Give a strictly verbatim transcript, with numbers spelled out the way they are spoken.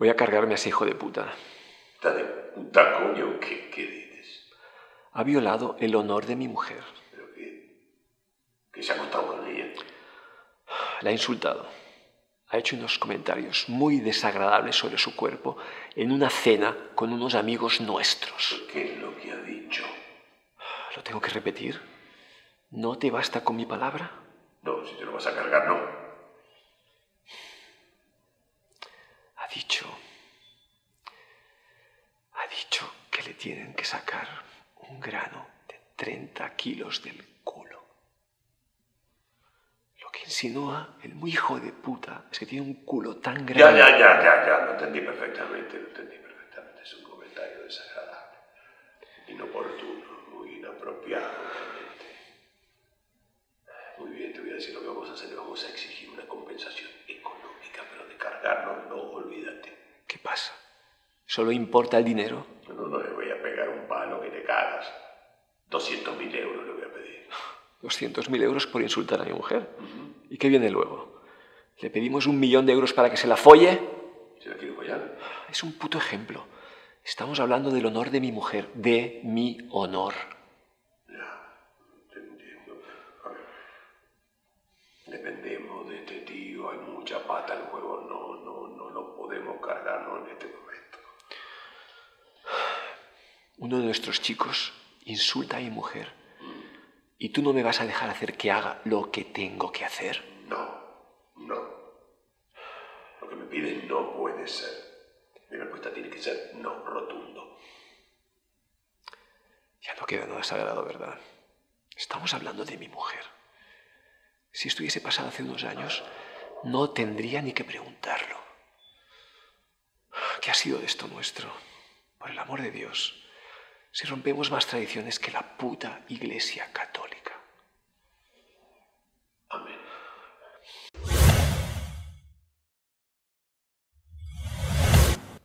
Voy a cargarme a ese hijo de puta. ¿Está de puta, coño? ¿Qué, qué dices? Ha violado el honor de mi mujer. ¿Pero qué? ¿Qué se ha acostado con ella? La ha insultado. Ha hecho unos comentarios muy desagradables sobre su cuerpo en una cena con unos amigos nuestros. ¿Qué es lo que ha dicho? ¿Lo tengo que repetir? ¿No te basta con mi palabra? No, si te lo vas a cargar, no. Ha dicho... Ha dicho que le tienen que sacar un grano de treinta kilos del culo. Insinúa el muy hijo de puta, es que tiene un culo tan grande. Ya, ya, ya, ya, ya, lo entendí perfectamente, lo entendí perfectamente. Es un comentario desagradable, inoportuno, muy inapropiado, realmente. Muy bien, te voy a decir lo que vamos a hacer, vamos a exigir una compensación económica, pero de cargarnos no, olvídate. ¿Qué pasa? ¿Solo importa el dinero? No, no, no le voy a pegar un palo que te cagas. doscientos mil euros le voy a pedir. doscientos mil euros por insultar a mi mujer. Uh-huh. ¿Y qué viene luego? ¿Le pedimos un millón de euros para que se la folle? ¿Se la quiero follar? Es un puto ejemplo. Estamos hablando del honor de mi mujer. De mi honor. Ya, te entiendo. A ver. Dependemos de este tío. Hay mucha pata en el juego. No, no, no lo podemos cargarnos en este momento. Uno de nuestros chicos insulta a mi mujer. ¿Y tú no me vas a dejar hacer que haga lo que tengo que hacer? No, no. Lo que me pides no puede ser. Mi respuesta tiene que ser no rotundo. Ya no queda nada sagrado, ¿verdad? Estamos hablando de mi mujer. Si estuviese pasado hace unos años, no tendría ni que preguntarlo. ¿Qué ha sido de esto nuestro? Por el amor de Dios, si rompemos más tradiciones que la puta Iglesia Católica.